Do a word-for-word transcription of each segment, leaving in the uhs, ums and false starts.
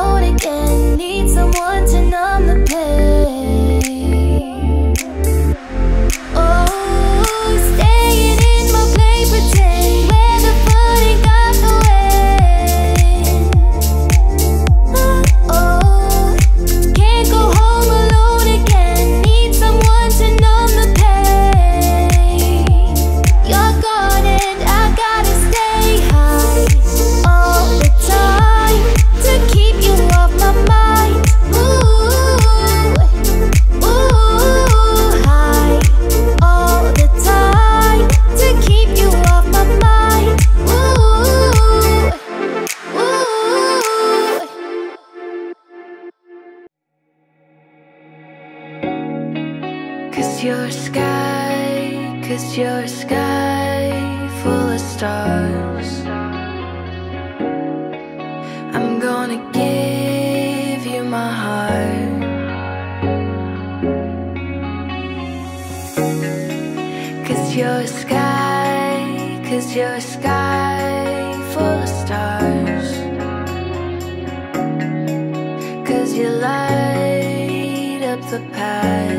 alone again. Need someone to numb the pain. Oh, staying in my play pretend where the footing got the way. Oh, can't go home alone again. Need someone to numb the pain. You're gone and I gotta stay high all the time to keep you off my mind. Ooh, ooh, high all the time to keep you off my mind. Ooh, ooh. Cause your sky, cause your sky full of stars. I'm gonna give you my heart. Cause your sky, cause your sky full of stars. Cause you light up the path.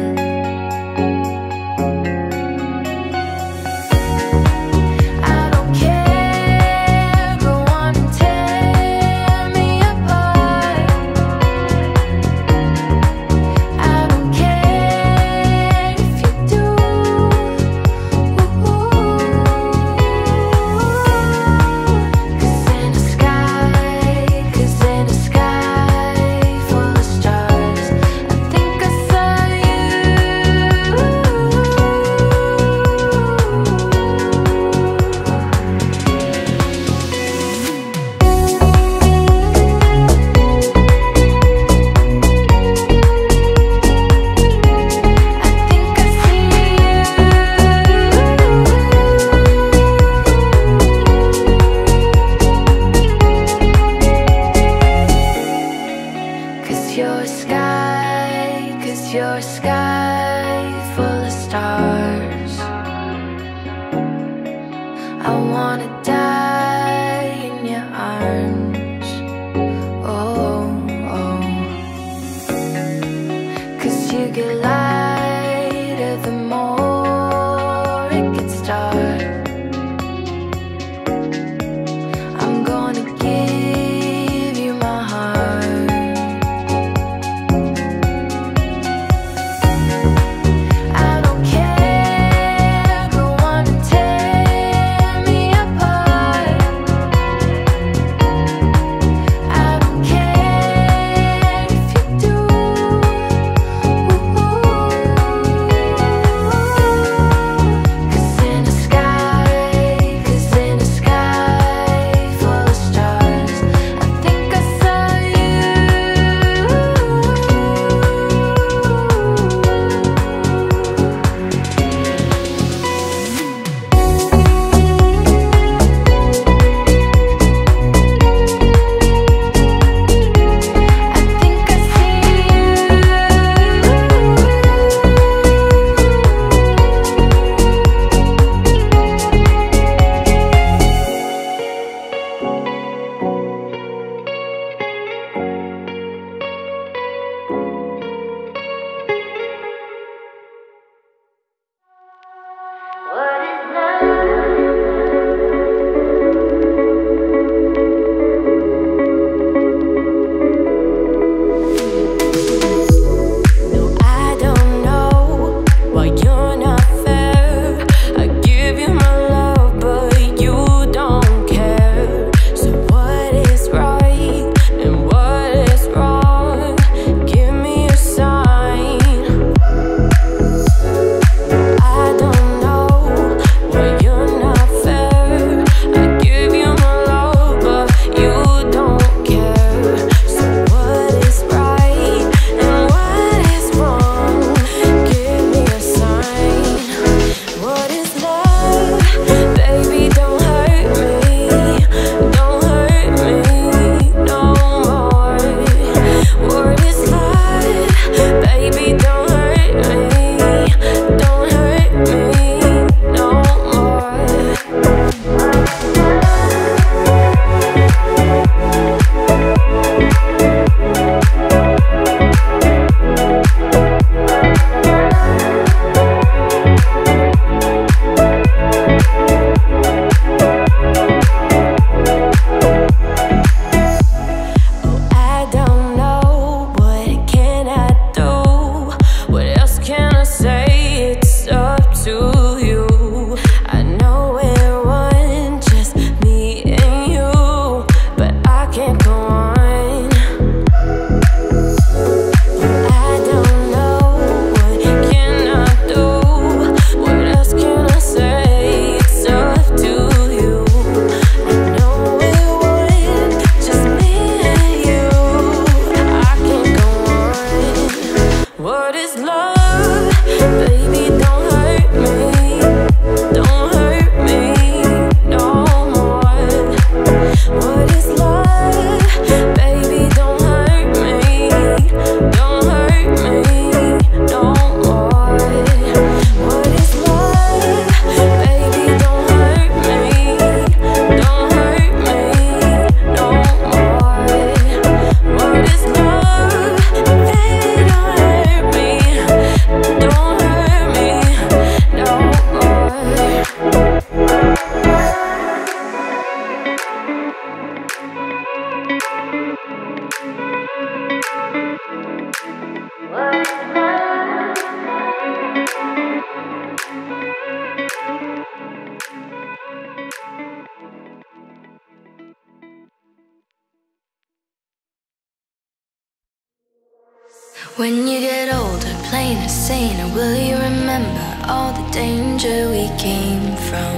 When you get older, plain or saner, will you remember all the danger we came from?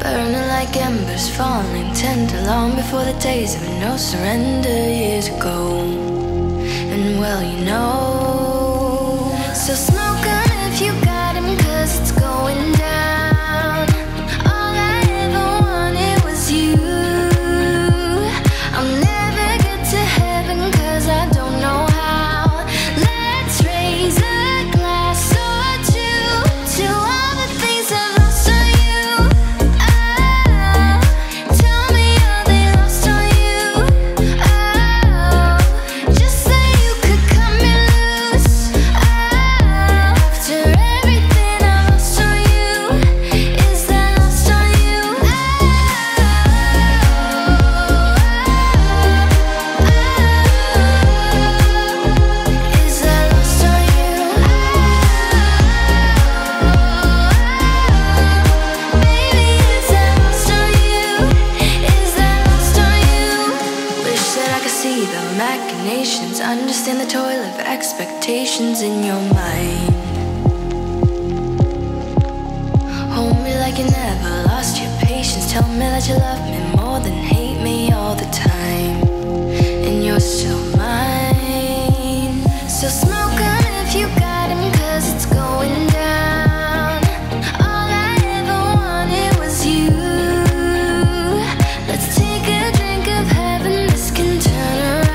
Burning like embers, falling tender, long before the days of no surrender years ago. And well, you know, so smoke up if you got 'em, 'cause it's going down. All I ever wanted was you. Understand the toil of expectations in your mind. Hold me like you never lost your patience. Tell me that you love me more than hate me all the time, and you're still mine. So smoke up if you got 'em, 'cause it's going down. All I ever wanted was you. Let's take a drink of heaven, this can turn around.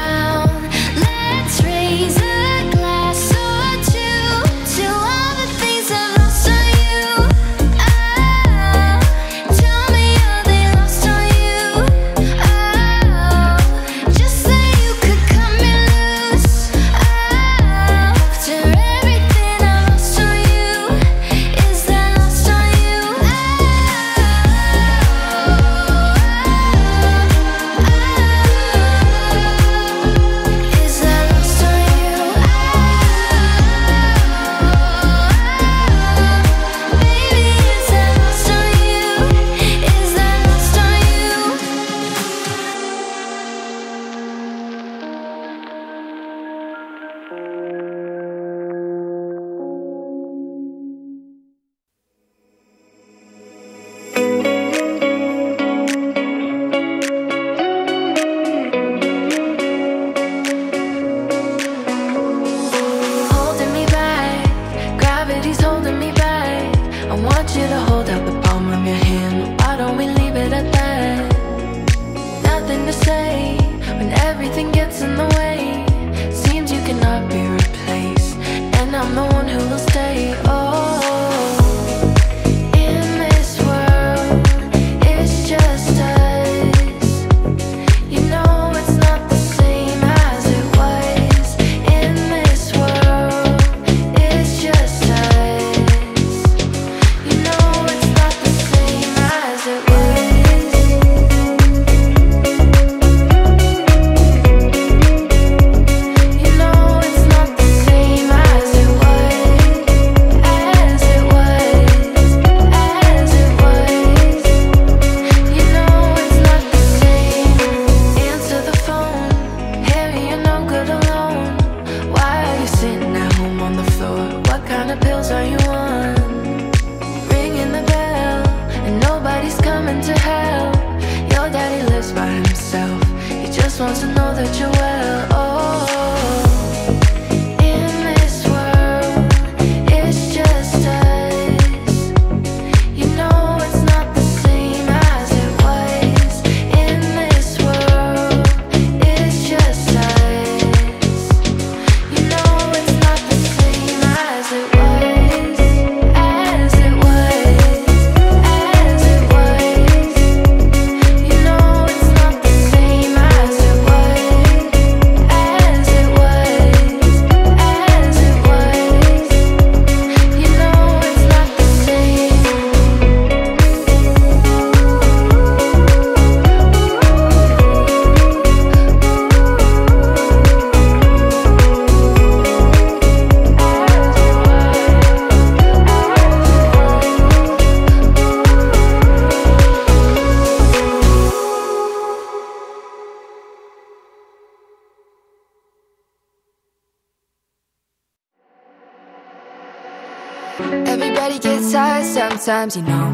tired sometimes, you know.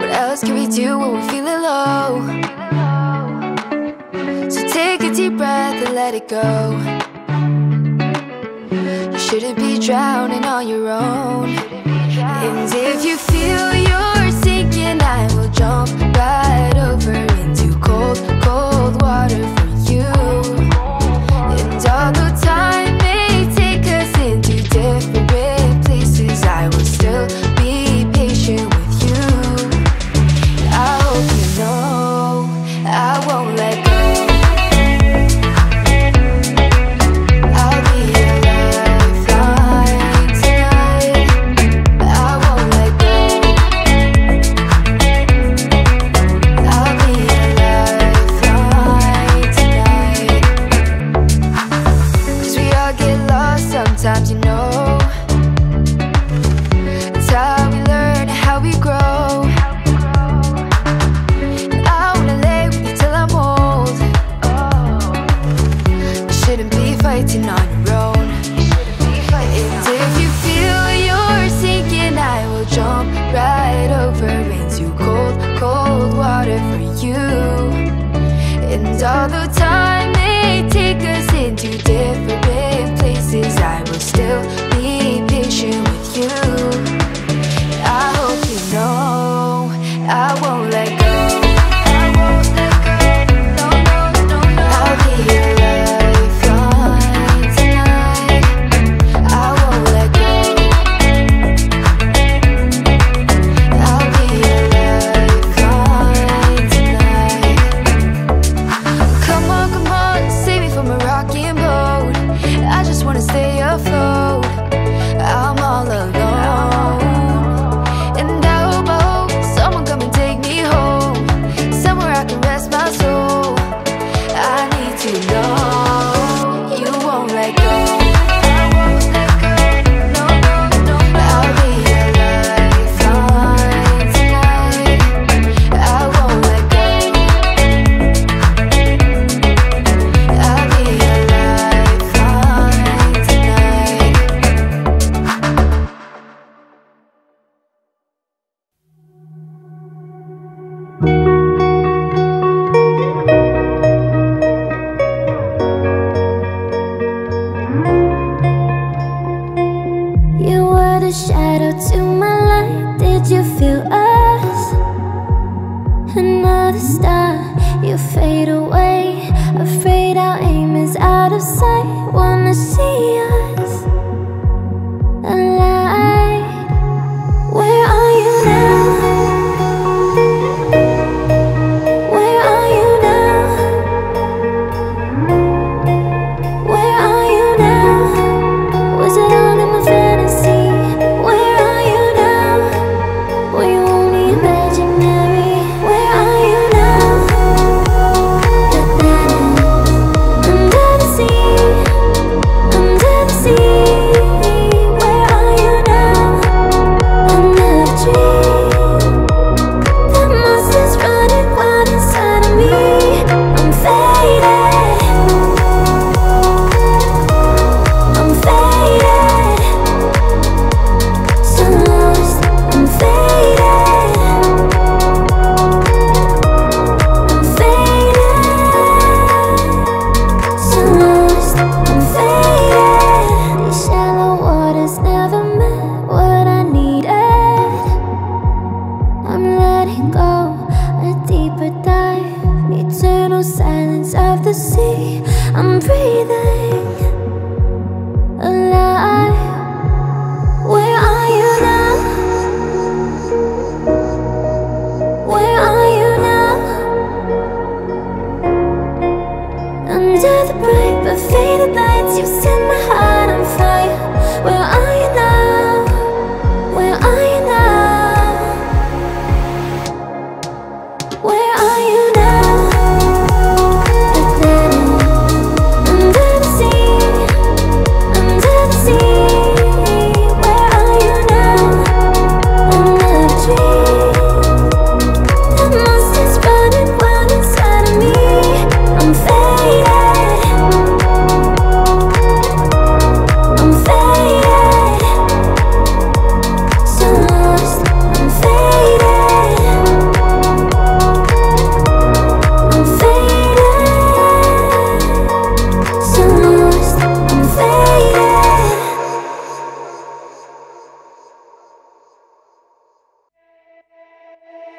What else can we do when we're feeling low? So take a deep breath and let it go. You shouldn't be drowning on your own. And if you feel you're sinking, I will jump right over into cold, cold water for you. And although time may take us into different places, I will still be patient with you. And I hope you know I won't let go. Sometimes, you know, it's how we learn, how we grow. And I wanna lay with you till I'm old. You shouldn't be fighting on your own. And if you feel you're sinking, I will jump right over into cold, cold water for you. And although time may take us into different places, I will still be patient with you. I hope you know I won't let go. I won't let go. No, no, no, no. I'll be your lifeline tonight. I won't let go. I'll be your lifeline tonight. Come on, come on, save me from a rocking boat. I just wanna stay afloat. I'm all alone, and I hope, I hope someone come and take me home, somewhere I can rest my soul. I need to know you won't let go.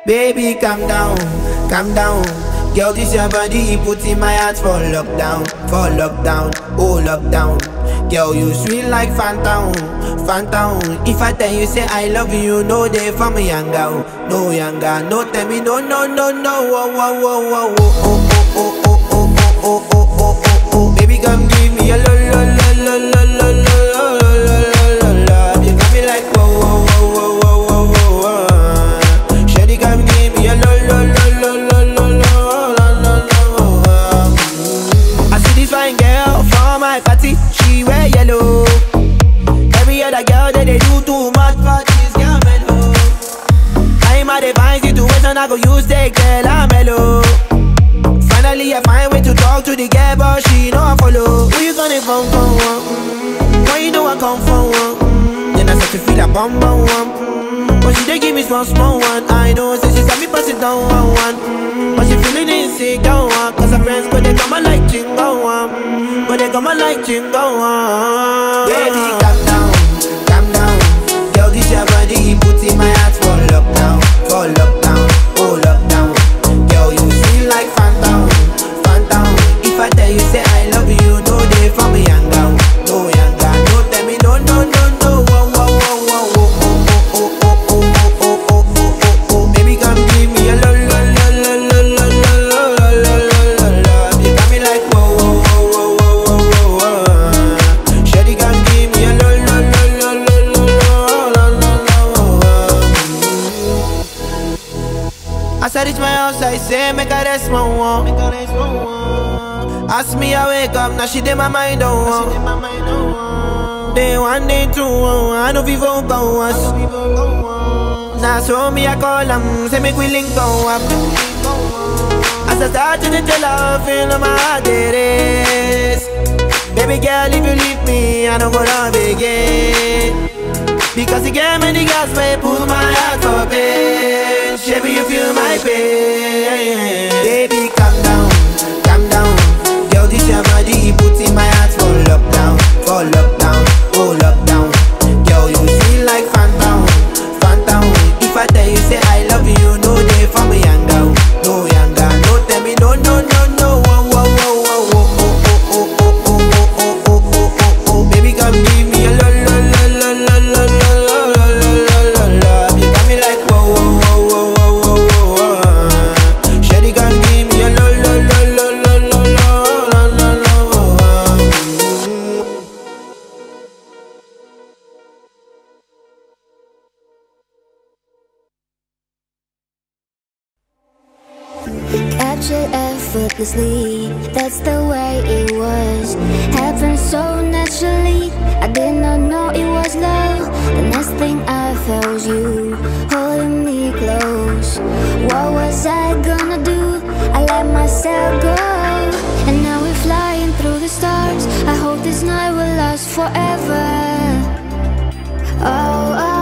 Baby, calm down, calm down. Girl, this your body, put in my heart for lockdown, for lockdown, oh lockdown. Girl, you sweet like phantom, phantom. If I tell you say I love you, no day for me younger, no younger, no tell me no, no, no, no, oh, oh, oh, oh, oh, oh, oh, oh, oh, oh, oh, oh, oh, oh. Baby, come give me a lo, lo, lo, lo, lo, lo, lo, lo, lo, lo. You got me like whoa, whoa, whoa, whoa, whoa, whoa, whoa. Shawty, come give me a lo, lo, lo, lo, lo, lo, lo, lo, lo. I see this fine girl from my party. She wear yellow. Every other girl that they do too much, but this girl mellow. I'm at a fine situation, I go use that girl, I'm mellow. Finally I find way to talk to the girl, but she no follow. Who you gonna phone for? Why you know I come for one? Then I start to feel a bum bum one. But she dey give me small small one. I know, say she saw me pass it down one one. But she feeling insecure, cause her friends go they come and like jingle one. When they come on like jingle on. Baby, calm down, calm down. Girl, this your body, put in my heart for lockdown, for lockdown, oh lockdown. Girl, you feel like phantom, phantom. If I tell you say I love you, no day for me young girl, no young girl, no tell me no, no, no, no, oh, oh, oh, oh, oh, oh, oh, oh, oh, oh, oh, oh, oh, oh. Baby, come give me a lo, lo, lo, lo, lo, lo, lo, lo, lo, lo. You got me like whoa, whoa, whoa. As I reach my house, I say, make a rest, my one. Ask me, I wake up, now she did my mind on one. Day one, day two, I know people won't go once. Now so me, I call them, say make we link go up. As I start to tell her, feel on my heart it is. Baby girl, if you leave me, I don't go love again. Because you gave me the gas, way pull my heart for pain. Baby, you feel my pain. Baby, calm down, calm down. Girl, this your body, put in my heart for lockdown, for lockdown, oh lockdown. Girl, you feel like phantom, phantom. If I tell you say I love you, no day for me younger, no younger, no tell me no, no, no, no, oh, oh, oh, oh, oh, oh, oh, oh, oh, oh, oh, oh, oh, oh. Baby, come give me a lo, lo, lo, lo, lo, lo, lo, lo, lo, lo, lo. You got me like whoa, whoa, whoa, whoa. Effortlessly, that's the way it was. Happened so naturally, I did not know it was love. The next thing I felt was you holding me close. What was I gonna do? I let myself go. And now we're flying through the stars. I hope this night will last forever. Oh, oh, oh.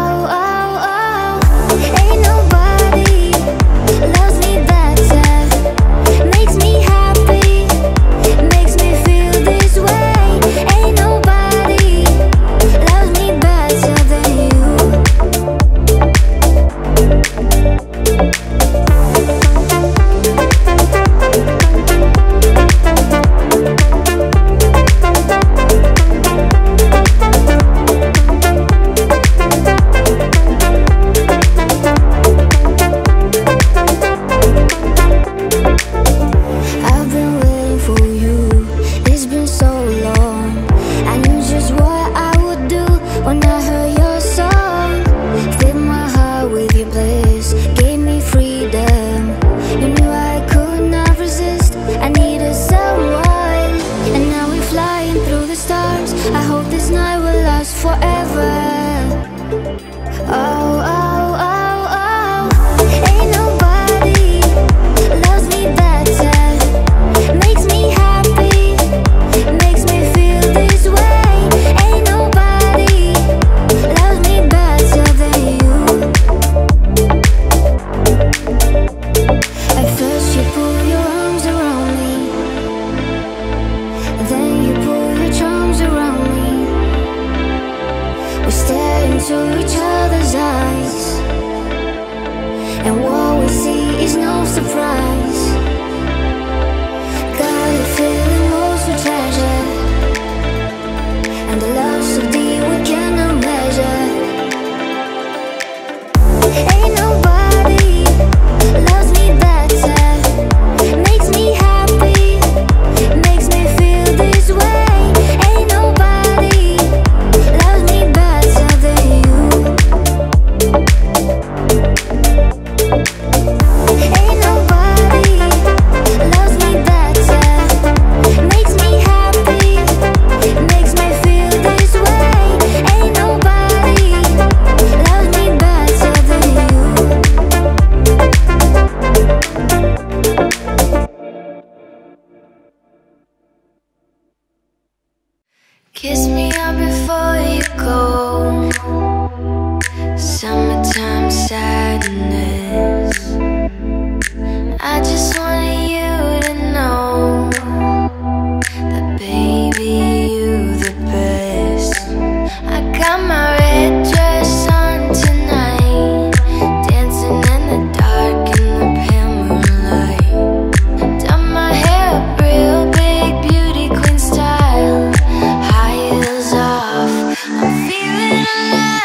Kiss me up before you go. Summertime sadness. I just wanted you to know that, baby, you the best. I got my red dress on tonight, dancing in the dark in the pale moonlight. Done my hair up real big, beauty queen style. High heels off, I'm feeling alive.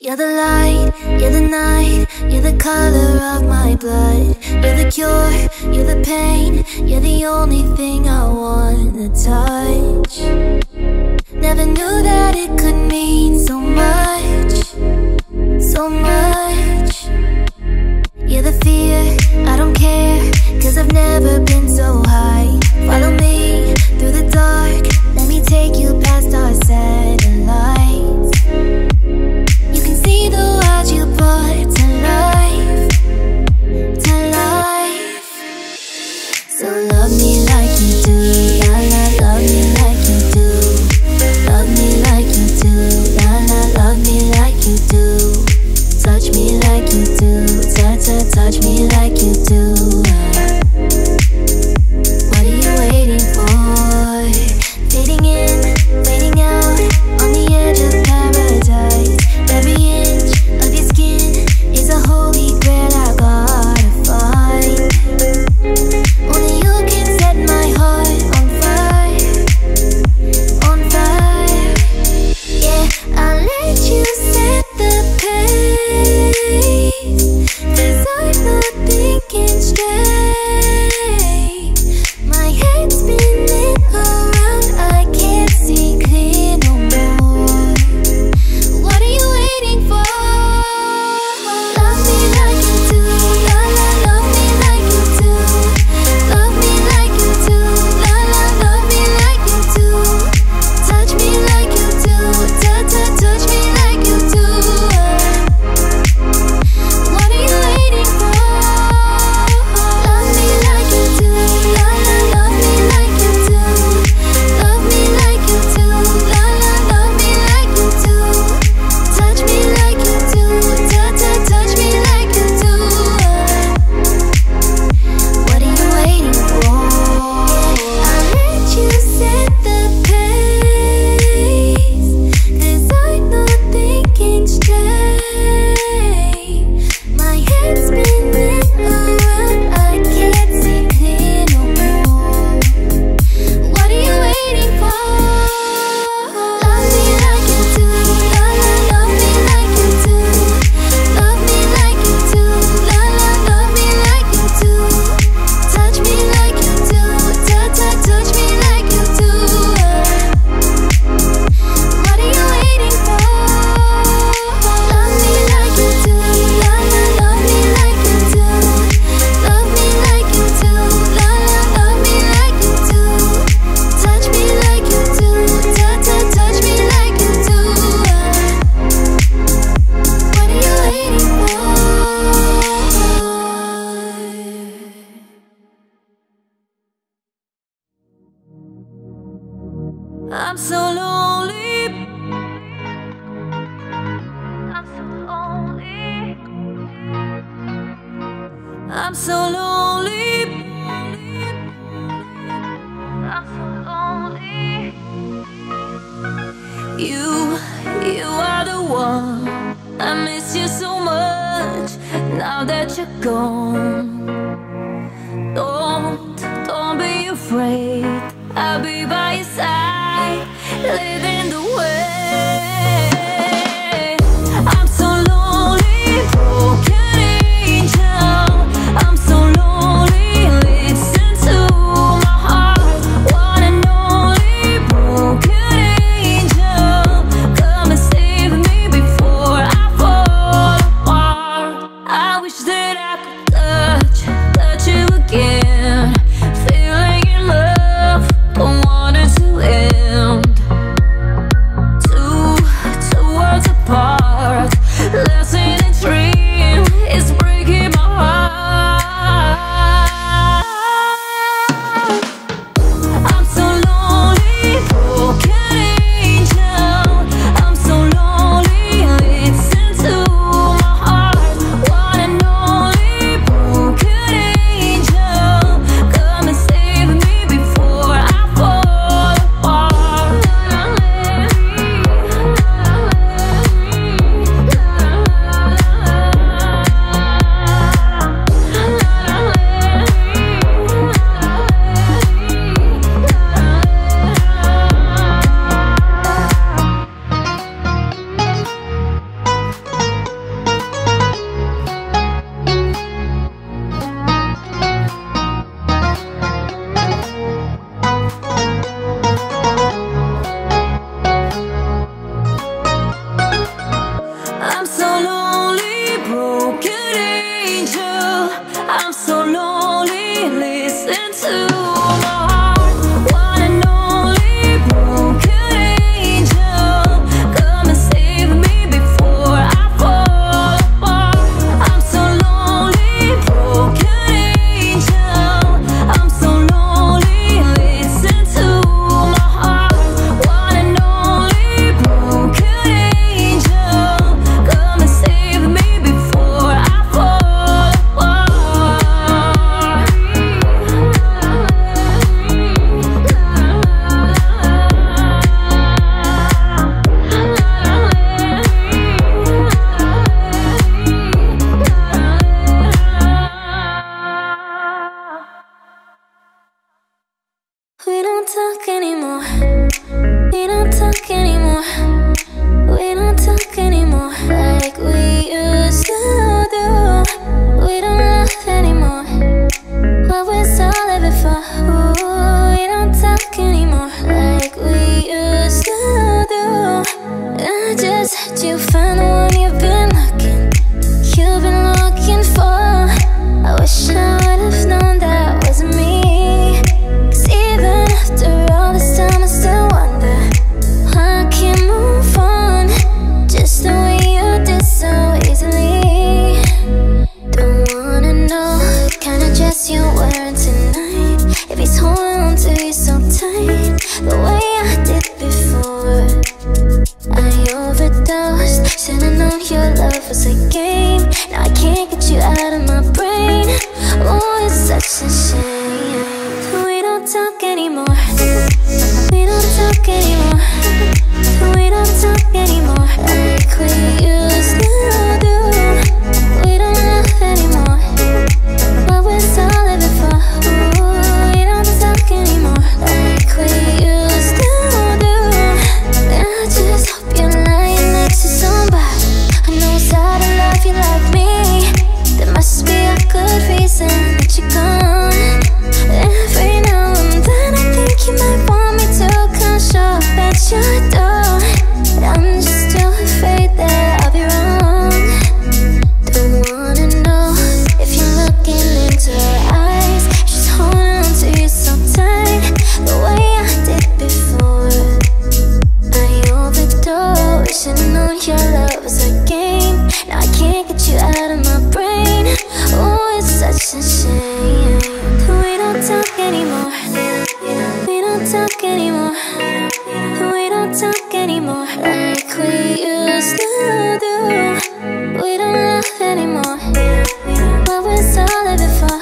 You're the light, you're the night, you're the color of my blood. You're the cure, you're the pain, you're the only thing I wanna touch. Never knew that it could mean so much, so much. You're the fear, I don't care, 'cause I've never been so high. Follow me through the dark, let me take you past our satellites. See the world you brought to life, to life. So love me like you do, la la, love me like you do. Love me like you do, la la, love me like you do. Touch me like you do, ta ta, touch me like you do. What are you waiting for? Fading in, fading out. so lonely, I'm so lonely. You, you are the one. I miss you so much now that you're gone. Don't, don't be afraid. I'll be by your side, leading the way. Anymore, what was all of it for?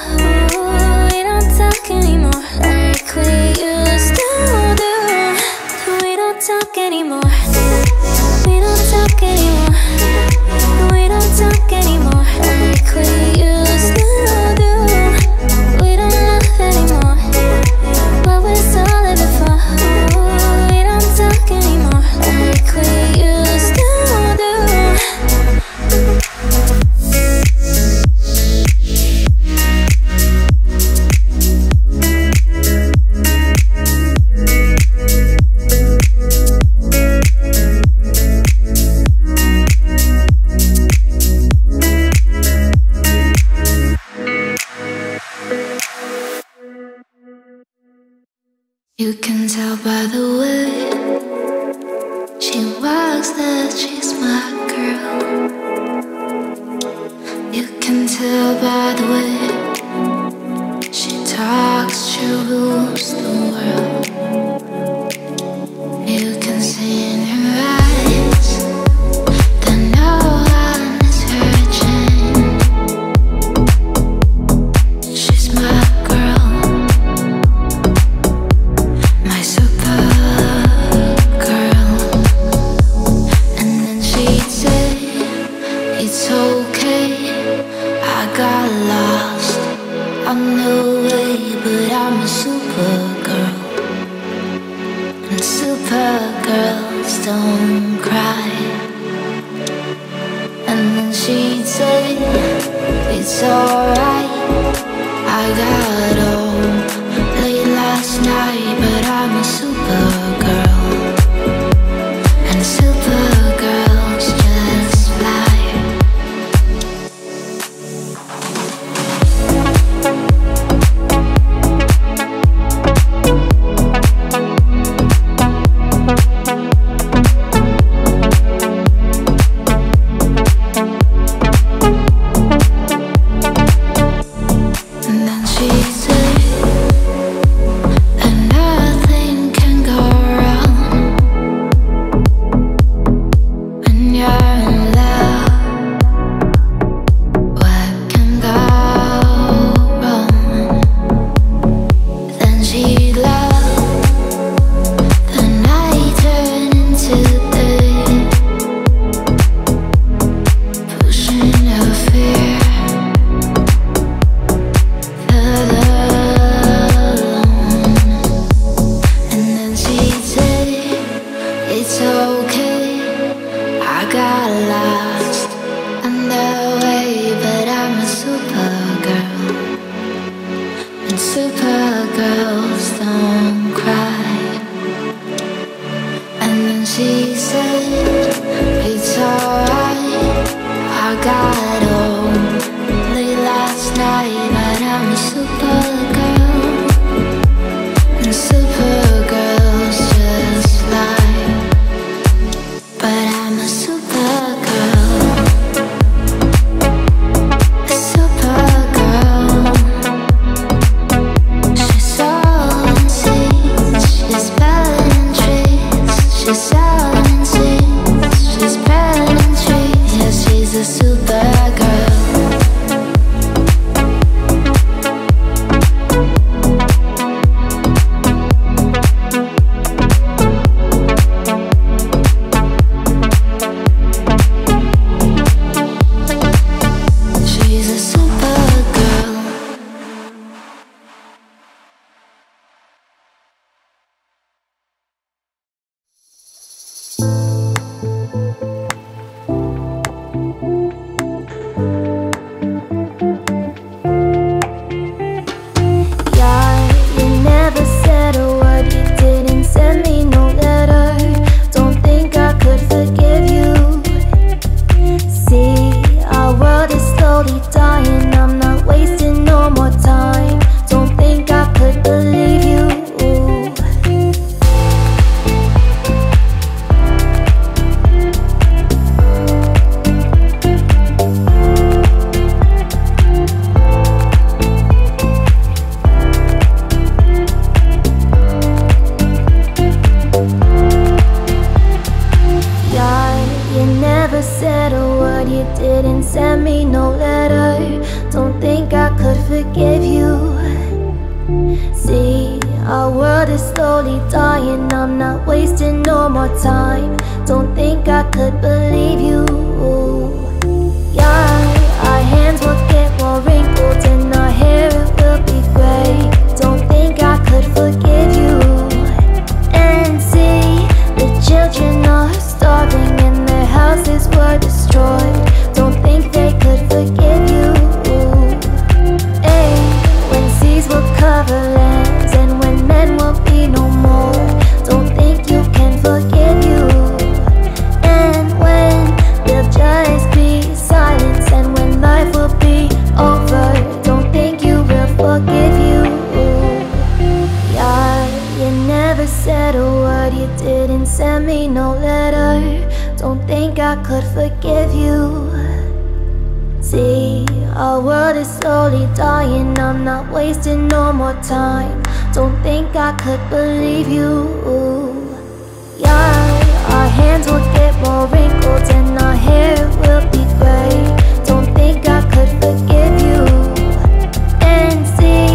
You can tell by the way she walks that she's my girl. You can tell by the way she talks, she rules the world. You can see in her eyes that no one is her chain. She's my girl, my super girl. And then she'd say, it's okay, I got lost, I'm no way, but I'm a super girl. And super girls don't cry. And then she'd say, it's alright, I got home late last night, but I'm a super girl. And super girls just fly. More. Don't think you can forgive you. And when Don't think I could forgive you. See, our world is slowly dying. I'm not wasting no more time. Don't think I could believe you. Yeah, our hands will get more wrinkled and our hair will be grey. Don't think I could forgive you. And see,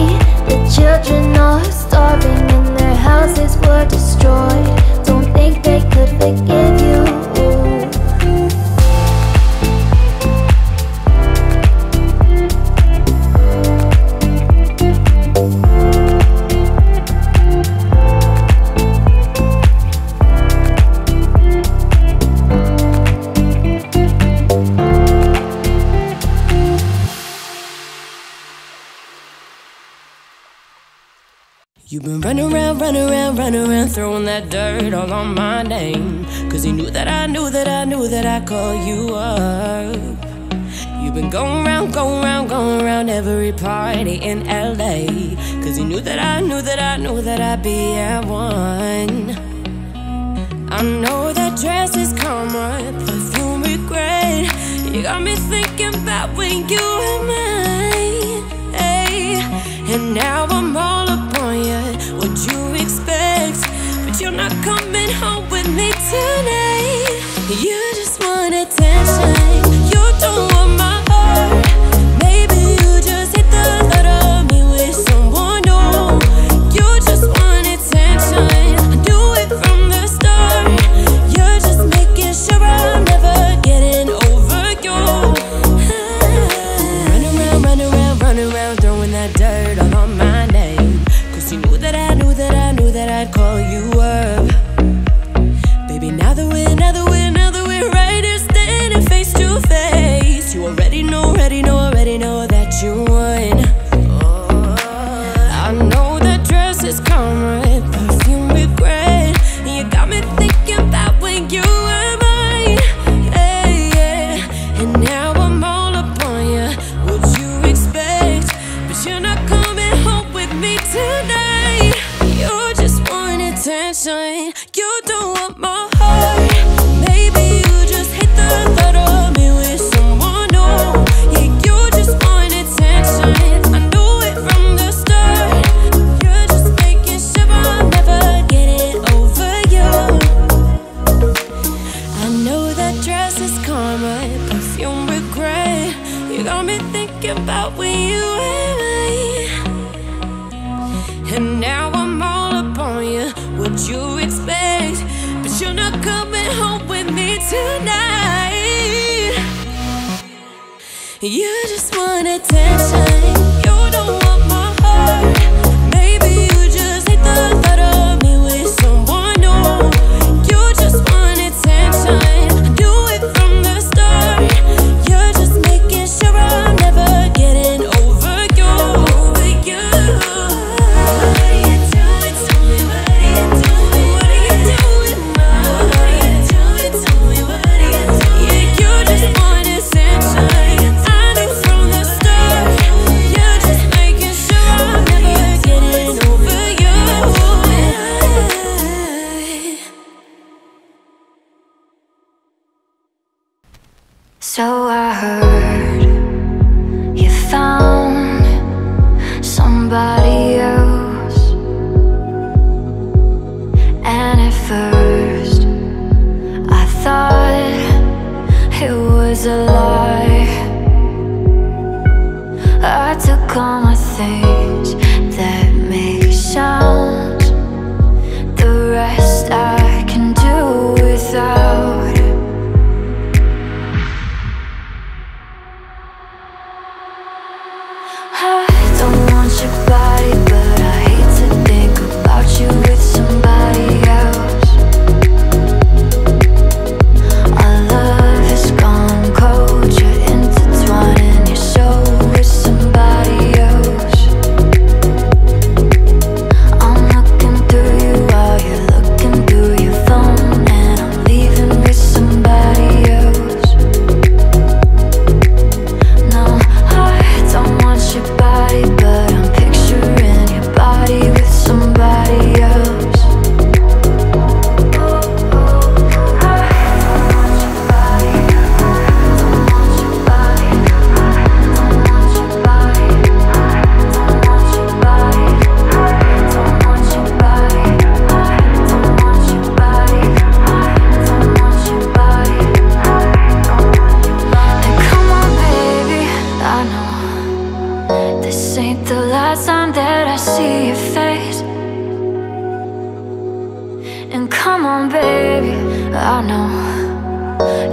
the children are starving and their houses were destroyed. Don't think they could forgive you. You've been running around, running around, running around, throwing that dirt all on my name. Cause you knew that I knew that I knew that I called you up. You've been going around, going around, going around every party in L A. Cause you knew that I knew that I knew that I'd be at one. I know that dress is karma, perfume regret. You got me thinking about when you were mine, hey. And now I'm all up. What you expect, but you're not coming home with me tonight. You just want attention, you don't want my heart. Maybe you just hit the thought of me with someone, no. You just want attention, I knew it from the start. You're just making sure I'm never getting over you. Ah. Run around, run around, run around, throwing that dirt all on my name. You knew that I knew that I knew that I'd call you up. Baby, now that we're, now that we're, now that we're right here standing face to face, you already know, already know, already know that you won. Oh, I know that dress is karma, perfume regret. You got me thinking about when you were mine, hey, yeah. And now I'm all up on you, what you expect, but you're not coming home with me tonight. You just want attention, you don't want my heart. Maybe you just hate the thought of me with someone, no. Yeah, you just want attention, I knew it from the start. You're just making sure I'm never getting over you. I know that dress is karma, perfume regret. You got me thinking about when you were mine. And now I'm what you expect, but you're not coming home with me tonight. You just want attention, you don't want my heart. Maybe you just hate the thought of me with someone new. You just want attention, I knew it from the start. You're just making sure I'm never getting over you, over you. So I heard you found somebody else, and at first I thought it was a lie. I took all my things that make sounds, the rest I can do without. Show with somebody else.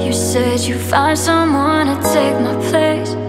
You said you'd find someone to take my place.